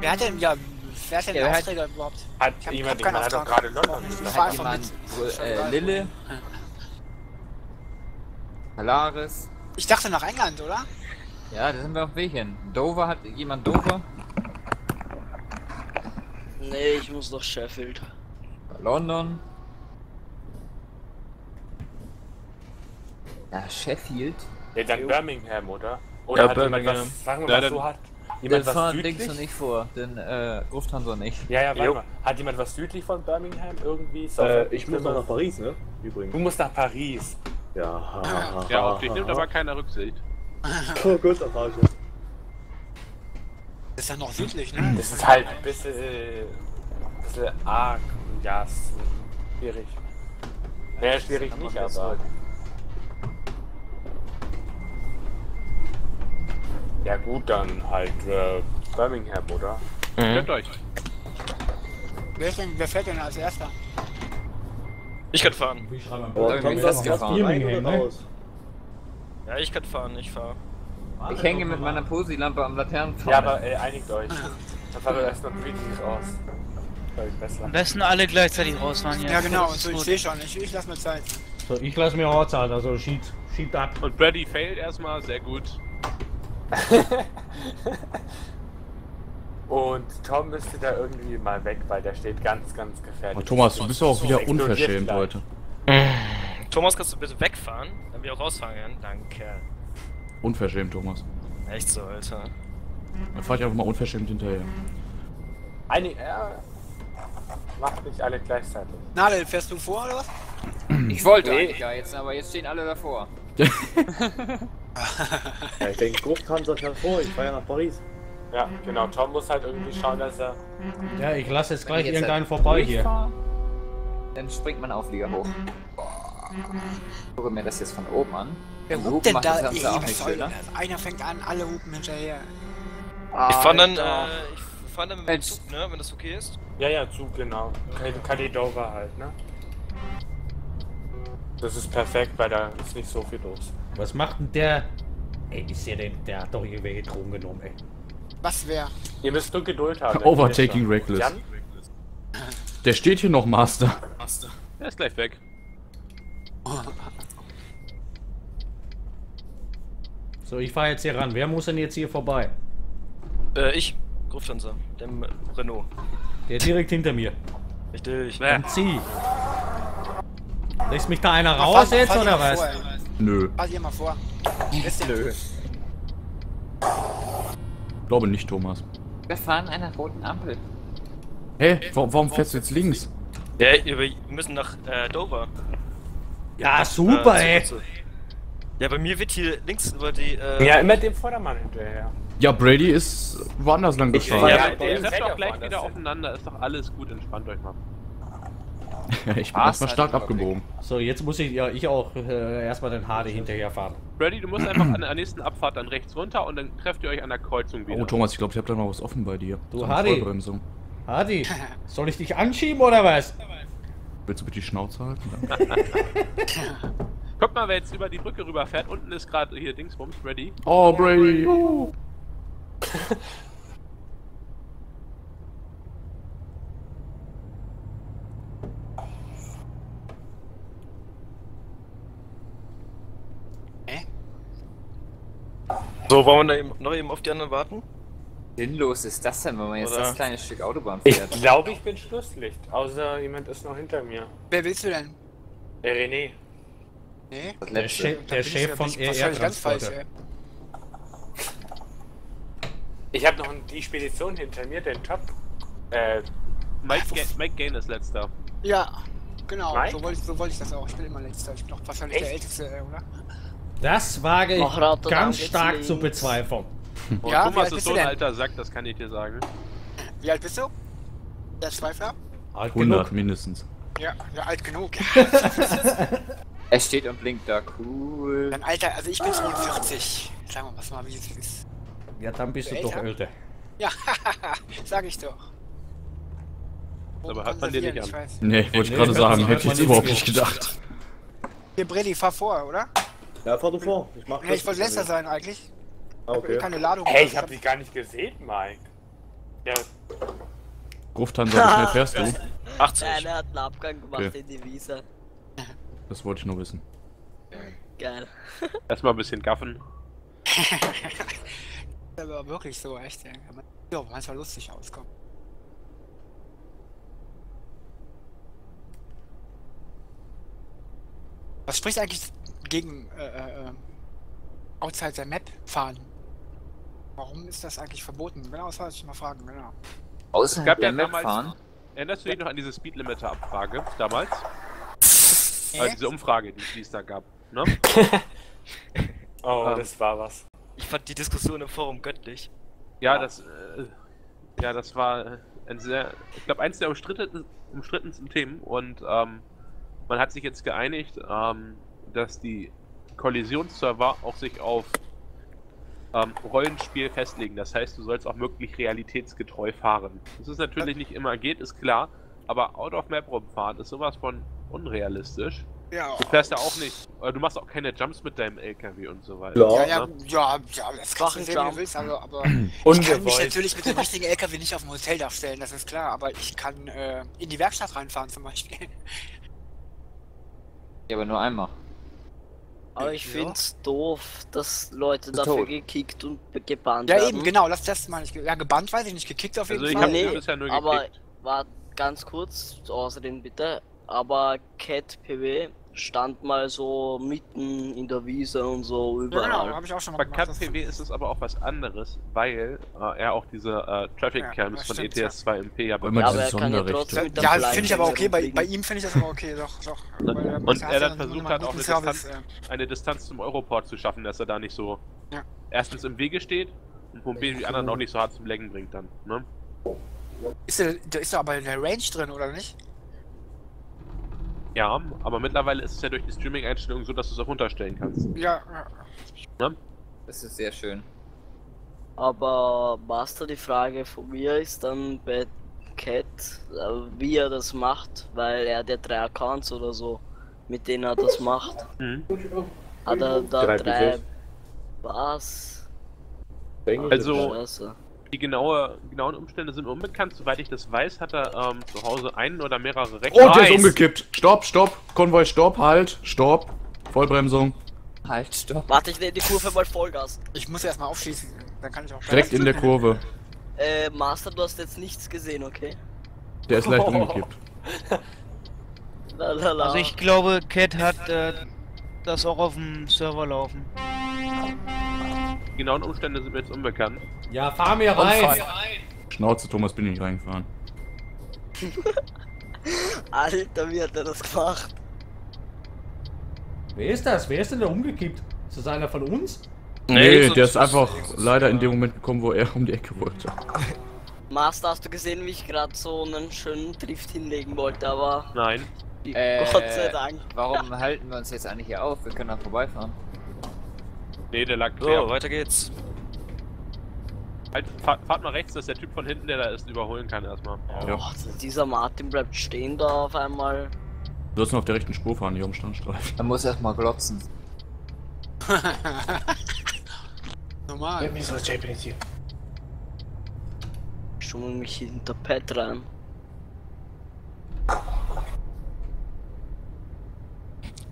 Wer hat denn, ja, wer hat denn ja, den Aussteiger überhaupt? Hat ich hab, jemand, den man hat doch gerade London. Ich fahr von mit. Äh, Lille. Polaris. Ich dachte nach England, oder? Ja, da sind wir auf Weg hin. Dover, hat jemand Dover? Nee, ich muss nach Sheffield. London. Ja, Sheffield. Ja, dann Birmingham, oder? Oder ja, hat Birmingham. Jemand was, sagen wir mal, ja, so hat... Jemand das fahren links und nicht vor, den äh, Lufthansa nicht. Ja, ja, warte jo. Mal. Hat jemand was südlich von Birmingham irgendwie? So äh, ich muss mal nach Paris, ne? Übrigens. Du musst nach Paris. Ja, ha, ha, ja, auf dich nimmt aber keiner Rücksicht. Oh Gott, das war ich jetzt. Das ist ja noch südlich, ne? Das ist halt ein bisschen, äh, ein bisschen arg. Ja, ist schwierig. Wäre ja, schwierig nicht, aber... Ja gut, dann halt äh, Birmingham, oder? Mhm. Könnt euch. Wer, ist denn, wer fährt denn als erster? Ich kann fahren. Ich bin festgefahren. Ja, ich kann fahren, ich fahre. Ich hänge mit meiner Posi-Lampe am Laternenpfahl. Ja, aber ey, einigt euch. Dann fahren wir erstmal friedlich raus. Besser. Am besten alle gleichzeitig rausfahren jetzt. Ja genau, so, ich sehe schon, ich, ich lasse mir Zeit. So, ich lasse mir auch Zeit, also schiebt, schiebt ab. Und Brady failed erstmal, sehr gut. Und Tom müsste da irgendwie mal weg, weil der steht ganz, ganz gefährlich. Oh, Thomas, du bist ja auch wieder unverschämt heute. Thomas, kannst du bitte wegfahren, damit wir auch rausfahren können? Danke. Unverschämt, Thomas. Echt so, Alter. Dann fahr ich einfach mal unverschämt hinterher. Eine, ja, macht nicht alle gleichzeitig. Nadel, fährst du vor oder was? Ich wollte nee. Ja jetzt, aber jetzt stehen alle davor. Ja, ich denke, grob kam das ja vor, ich fahre ja nach Paris. Ja, genau, Tom muss halt irgendwie schauen, dass er... Ja, ich lasse jetzt gleich jetzt irgendeinen halt vorbei hier. Fahr, dann springt mein Auflieger hoch. Boah. Ich gucke mir das jetzt von oben an. Wer hupt denn da? Das auch nicht soll, einer fängt an, alle hupen hinterher. Ich fahre dann, äh, ich fahr dann mit dem Zug, ne, wenn das okay ist. Ja, ja, Zug, genau. Okay, Calais Dover halt, ne. Das ist perfekt, weil da ist nicht so viel los. Was macht denn der? Ey, ist der denn? Der hat doch irgendwelche Drogen genommen, ey. Was wär? Ihr müsst nur Geduld haben. Overtaking Reckless. Jan? Der steht hier noch, Master. Master. Der ist gleich weg. So, ich fahr jetzt hier ran. Wer muss denn jetzt hier vorbei? Äh, ich. Lufthansa. Dem Renault. Der direkt hinter mir. Richtig. Dann zieh. Lässt mich da einer raus fass, jetzt, fass oder was? Vor, nö. Pass hier mal vor. Nö. Ich glaube nicht, Thomas. Wir fahren an einer roten Ampel. Hä? Hey, warum, warum fährst du jetzt links? Ja, wir müssen nach äh, Dover. Ja, super, äh, ey. Ja, bei mir wird hier links über die... Äh, ja, immer dem Vordermann hinterher. Ja, Brady ist woanders lang gefahren. Ja, ja, ihr trefft doch gleich wieder aufeinander. Ist doch alles gut, entspannt euch mal. Ich bin ah, erstmal stark abgebogen. So, jetzt muss ich ja ich auch äh, erstmal den H D hinterher fahren. Brady, du musst einfach an der nächsten Abfahrt dann rechts runter und dann trefft ihr euch an der Kreuzung wieder. Oh, Thomas, ich glaube, ich habe da mal was offen bei dir. Du, so Hardy. Hardy, soll ich dich anschieben oder was? Willst du bitte die Schnauze halten? Guck mal, wer jetzt über die Brücke rüberfährt. Unten ist gerade hier Dingsbums, Brady. Oh, Brady. Oh. So, wollen wir noch eben auf die anderen warten? sinnlos ist das denn, wenn man jetzt Oder? das kleine Stück Autobahn fährt? Ich glaube, ich bin Schlusslicht, außer jemand ist noch hinter mir. Wer willst du denn? Der René. Nee? Der Chef, der Chef von E R Transporter. Ich habe noch die Spedition hinter mir, den Top. Äh, Mike, Ga Mike Gain ist letzter. Ja, genau, Mike? so wollte ich, so wollt ich das auch. Ich bin immer letzter, ich bin doch wahrscheinlich Echt? der Älteste, oder? Das wage ich Ach, ganz stark links. zu bezweifeln. Oh, ja, Thomas ist so ein alter Sack, das kann ich dir sagen. Wie alt bist du? Der Zweifler? Alt hundert genug. mindestens. Ja, ja, alt genug. Er steht und blinkt da, cool. Dann Alter, also ich bin zweiundvierzig. Ah. Sagen wir was mal, wie es ist. Ja, dann bist du, du doch älter. Ja, sag ich doch. Wo Aber hat man den nicht an? Nee, ich wollte nee, gerade sagen, hätte ich jetzt überhaupt nicht gedacht. Hier, Bredi, fahr vor, oder? Ja, fahr du vor. Ich, mach nee, ich wollte letzter sein eigentlich. Ah, okay. Ich hab keine Ladung. Hey, ich hab dich gar nicht gesehen, Mike. Ja. Ruft dann, wie schnell fährst du? achtzig. Ja, der hat einen Abgang gemacht okay. in die Wiese. Das wollte ich nur wissen. Geil. Erstmal ein bisschen gaffen. Das war wirklich so, echt. Ja, jo, manchmal lustig auskommen. Was spricht eigentlich gegen äh, äh, outside der Map fahren? Warum ist das eigentlich verboten? Genau, das wollte ich mal fragen, genau. Außerhalb der, der Map damals, fahren? Erinnerst du dich noch an diese Speed-Limiter-Abfrage damals? Äh? Also diese Umfrage, die es da gab, ne? Oh, um, das war was. Ich fand die Diskussion im Forum göttlich. Ja, wow. das... Äh, ja, das war ein sehr... Ich glaube, eins der umstrittensten, umstrittensten Themen und, ähm... man hat sich jetzt geeinigt, ähm, dass die Kollisionsserver auch sich auf ähm, Rollenspiel festlegen. Das heißt, du sollst auch möglich realitätsgetreu fahren. Das ist natürlich nicht immer geht, ist klar, aber Out-of-Map-Rumfahren ist sowas von unrealistisch. Ja. Du fährst ja auch nicht, du machst auch keine Jumps mit deinem L K W und so weiter. Ja, ja, ne? ja, ja, das kannst du sehen, wie du willst, also, aber ich kann mich natürlich mit dem richtigen L K W nicht auf dem Hoteldach stellen, das ist klar, aber ich kann äh, in die Werkstatt reinfahren zum Beispiel. Ja, aber nur einmal. Aber ich ja. find's doof, dass Leute dafür tot. gekickt und gebannt ja, werden. Ja eben, genau, das, das meine ich. Ja, gebannt weiß ich nicht, gekickt auf jeden also Fall. Ich hab nee, das ja nur aber, war ganz kurz, außerdem bitte, aber Cat P W stand mal so mitten in der Wiese und so überall. Ja, genau, hab ich auch schon mal Bei Cat P W ist es aber auch was anderes, weil äh, er auch diese äh, Traffic Cams ja, von E T S zwei M P ja bekommt. Ja, aber kann ja trotzdem mit Ja, finde ich aber okay, bei, bei ihm finde ich das aber okay, doch, doch. Weil, und er dann versucht hat, auch eine Distanz, ja. eine Distanz zum Europort zu schaffen, dass er da nicht so ja. erstens im Wege steht und vom B die anderen auch nicht so hart zum Lenken bringt dann, ne? Ist da ist aber eine Range drin, oder nicht? Ja, aber mittlerweile ist es ja durch die Streaming-Einstellungen so, dass du es auch runterstellen kannst. Ja, ja. Das ist sehr schön. Aber Master, die Frage von mir ist dann bei Cat, wie er das macht, weil er hat ja drei Accounts oder so, mit denen er das macht. Mhm. Hat er da drei... drei was? Also... also. Die genaue, genauen Umstände sind unbekannt. Soweit ich das weiß, hat er ähm, zu Hause einen oder mehrere Rechner. Oh, der ist umgekippt. Stopp, stopp. Konvoi, stopp. Halt, stopp. Vollbremsung. Halt, stopp. Warte, ich nehme die Kurve mal Vollgas. Ich muss erstmal aufschießen. Dann kann ich auch direkt in der Kurve. Äh, Master, du hast jetzt nichts gesehen, okay? Der ist leicht oh. umgekippt. Also, ich glaube, Cat hat äh, das auch auf dem Server laufen. Die genauen Umstände sind mir jetzt unbekannt. Ja, fahr mir rein. rein! Schnauze, Thomas, bin ich nicht reingefahren. Alter, wie hat er das gemacht? Wer ist das? Wer ist denn da umgekippt? Ist das einer von uns? Nee, nee der ist, ist einfach ist leider ja. in dem Moment gekommen, wo er um die Ecke wollte. Master, hast du gesehen, wie ich gerade so einen schönen Drift hinlegen wollte, aber... Nein. Äh, Gott sei Dank. Warum halten wir uns jetzt eigentlich hier auf? Wir können da vorbeifahren. Nee, der lag quer. So, weiter geht's. Halt, fahrt, fahrt mal rechts, dass der Typ von hinten, der da ist, überholen kann erstmal. Oh, ja. Dieser Martin bleibt stehen da auf einmal. Du sollst nur auf der rechten Spur fahren, hier um Standstreifen. Er muss erstmal glotzen. Normal. Ich schummel mich hinter Pat rein.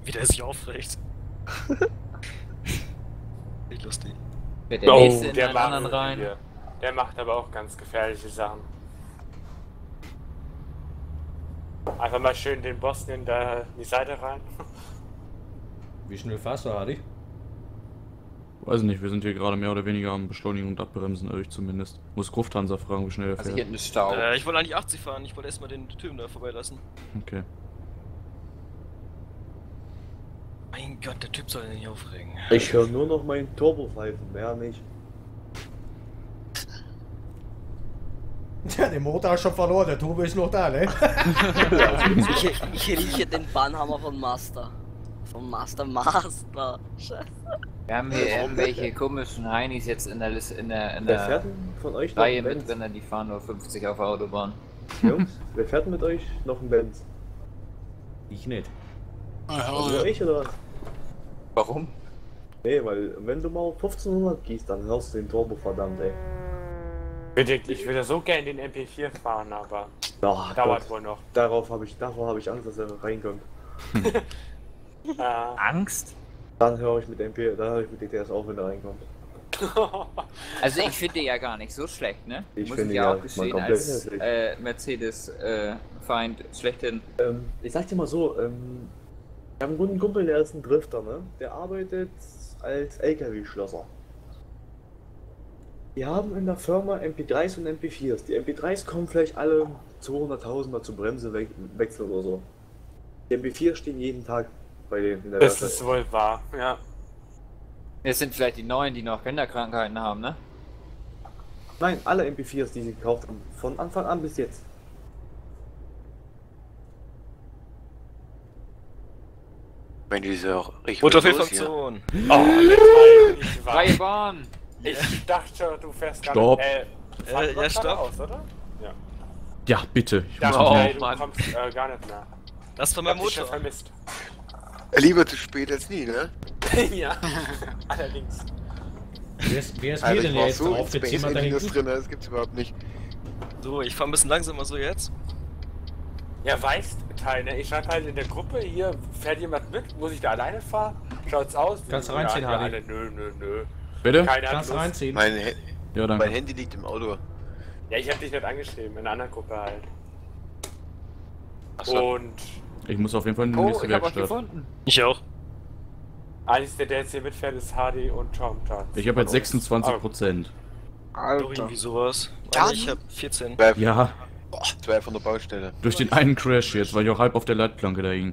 Wie der sich aufregt. Nicht lustig. Der, oh, der war rein. Hier. Der macht aber auch ganz gefährliche Sachen. Einfach mal schön den Bosnien da in die Seite rein. Wie schnell fährst du, Adi? Weiß nicht, wir sind hier gerade mehr oder weniger am Beschleunigen und Abbremsen, ehrlich zumindest. Muss Grufthansa fragen, wie schnell er fährt. Also hier ist Stau. Äh, ich wollte eigentlich achtzig fahren, ich wollte erstmal den Typen da vorbeilassen. Okay. Mein Gott, der Typ soll sich nicht aufregen. Ich höre nur noch meinen Turbopfeifen, mehr nicht. Ja, den Motor ist schon verloren, der Turbo ist noch da, ne? ich, ich rieche den Bannhammer von Master. Von Master Master. Scheiße. Wir haben hier irgendwelche komischen Heinis jetzt in der Liste, in der, in der, wer fährt von euch Reihe noch mit Benz? Die fahren nur fünfzig auf der Autobahn. Jungs, wer fährt mit euch noch ein Benz? Ich nicht. Oder ich, oder was? Warum? Nee, weil wenn du mal fünfzehnhundert gehst, dann hörst du den Turbo, verdammt, ey. Ich würde so gerne den M P vier fahren, aber oh, dauert Gott wohl noch. Darauf habe ich, davor habe ich Angst, dass er reinkommt. äh, Angst? Dann höre ich mit M P, dann höre ich mit D T S auf, wenn er reinkommt. Also ich finde ja gar nicht so schlecht, ne? Ich finde ja auch geschehen als äh, Mercedes-Feind äh, schlechthin. Ähm, ich sag dir mal so, ähm, ich habe einen guten Kumpel, der ist ein Drifter, ne? Der arbeitet als L K W-Schlosser. Wir haben in der Firma M P dreis und M P viers. Die M P dreis kommen vielleicht alle zweihunderttausender zur Bremse we wechseln oder so. Die M P viers stehen jeden Tag bei denen in der Werkstatt. Das ist wohl wahr, ja. Es sind vielleicht die neuen, die noch Kinderkrankheiten haben, ne? Nein, alle M P viers, die sie gekauft haben, von Anfang an bis jetzt. Wenn diese Motorfunktion. Oh, freie Bahn! Ich dachte schon, du fährst gar nicht. Äh, äh, ja, stopp. Aus, oder? Ja. Ja, bitte. Ich dachte, muss nee, du kommst äh, gar nicht mehr. Das war mein Motor. Vermisst. Lieber zu spät als nie, ne? Ja, allerdings. Wer ist, wer ist also hier denn jetzt so drauf? Jetzt jemand dahin drin, das gibt's überhaupt nicht. So, ich fahr ein bisschen langsamer so jetzt. Ja, weißt Teil, ne? Ich schreibe halt in der Gruppe, hier fährt jemand mit, muss ich da alleine fahren? Schaut's aus? Kannst reinziehen, Hardy. Nö, nö, nö. Bitte? Kannst reinziehen. Mein, ja, danke. Mein Handy liegt im Auto. Ja, ich hab dich nicht angeschrieben, in einer anderen Gruppe halt. Achso. Und ich muss auf jeden Fall in die nächste oh, Werkstatt. Ich hab auch gefunden. Ich auch. Alles, der, der jetzt hier mitfährt, ist Hardy und Tom. Ich hab jetzt sechsundzwanzig Prozent. Alter. Irgendwie sowas. Also ich hab vierzehn. Ja. Boah, zwei von der Baustelle. Durch den einen Crash jetzt, weil ich auch halb auf der Leitplanke da hing.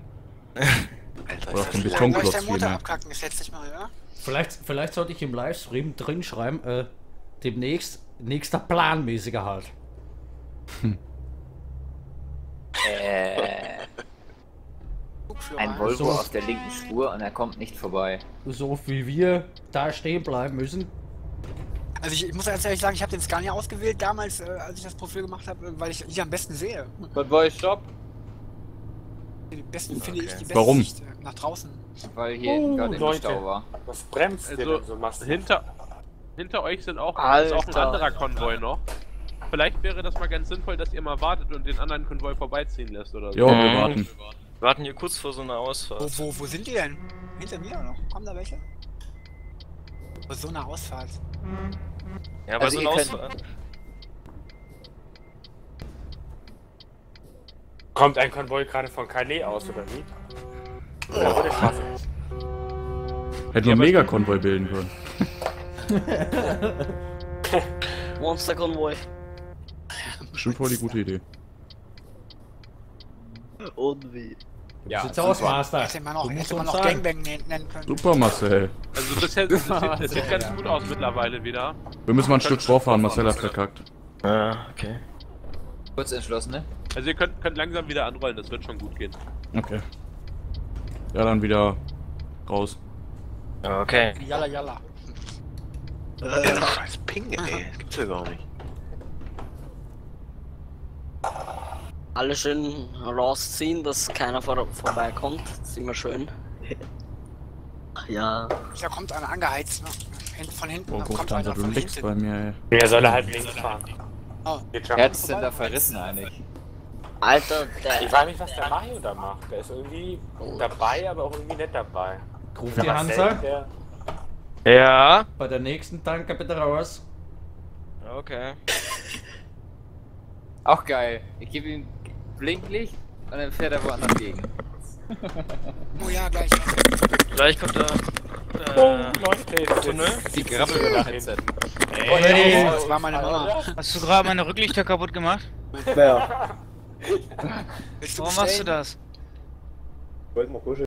Alter, oder auf dem Betonklotz. Der Motor abkacken ist jetzt nicht mal, ja? Vielleicht, vielleicht sollte ich im Livestream drin schreiben, äh, demnächst, nächster planmäßiger halt. Hm. Äh. Ein Volvo so auf der linken Spur und er kommt nicht vorbei. So wie wir da stehen bleiben müssen. Also ich, ich muss ganz ehrlich sagen, ich habe den Scania ausgewählt damals, äh, als ich das Profil gemacht habe, weil ich ihn am besten sehe. Goodbye, stopp. Die besten okay. Finde ich die besten. Warum? Sicht, äh, nach draußen. Weil hier oh, gerade im Stau war. Was bremst also, denn so massiv? Hinter, hinter euch sind auch, ist auch ein anderer Konvoi noch. Vielleicht wäre das mal ganz sinnvoll, dass ihr mal wartet und den anderen Konvoi vorbeiziehen lässt oder so. Jo, mhm. wir warten. Wir warten hier kurz vor so einer Ausfahrt. Wo, wo, wo sind die denn? Hinter mir noch? Haben da welche? Vor so einer Ausfahrt. Ja, bei also so einer Ausfahrt. Kommt ein Konvoi gerade von Calais aus, oder wie? Oh. Hätten wir einen Mega-Konvoi bilden können. Monster-Konvoi. Bestimmt voll die gute Idee. Und wie? Ja, sieht's aus, Master. Hätte man auch, hätte man auch Gangbang nennen können. Super, Marcel. Also das sieht, das sieht ganz gut aus mittlerweile wieder. Wir müssen mal ein Stück vorfahren, Marcel hat verkackt. Ah, okay. Kurz entschlossen, ne? Also ihr könnt, könnt langsam wieder anrollen, das wird schon gut gehen. Okay. Ja, dann wieder raus. Okay. Jalla, jalla. Der scheiß Ping, ey. Das gibt's ja gar nicht. Alle schön rausziehen, dass keiner vor vorbeikommt. Das ist immer schön. Ja. Da kommt einer angeheizt, ne? Von hinten. Oh, kommt einer von links bei mir, ey. Der soll halt links fahren. Oh. Herz sind da verrissen eigentlich. Alter, der... Ich weiß nicht, was der Mario da macht. Der ist irgendwie oh. dabei, aber auch irgendwie nicht dabei. Ruf die Hansa. Ja. Bei der nächsten Tanker bitte raus. Ja. Okay. Auch geil. Ich gebe ihm Blinklicht und dann fährt er woanders gegen. Oh ja, gleich. Gleich kommt er. Äh, oh, Tunnel. Die Grappel über das Headset. Hey. Oh, hey. Das war meine Mama. Hast du gerade meine Rücklichter kaputt gemacht? Ja. Warum machst du das? Ich wollte mal kuscheln.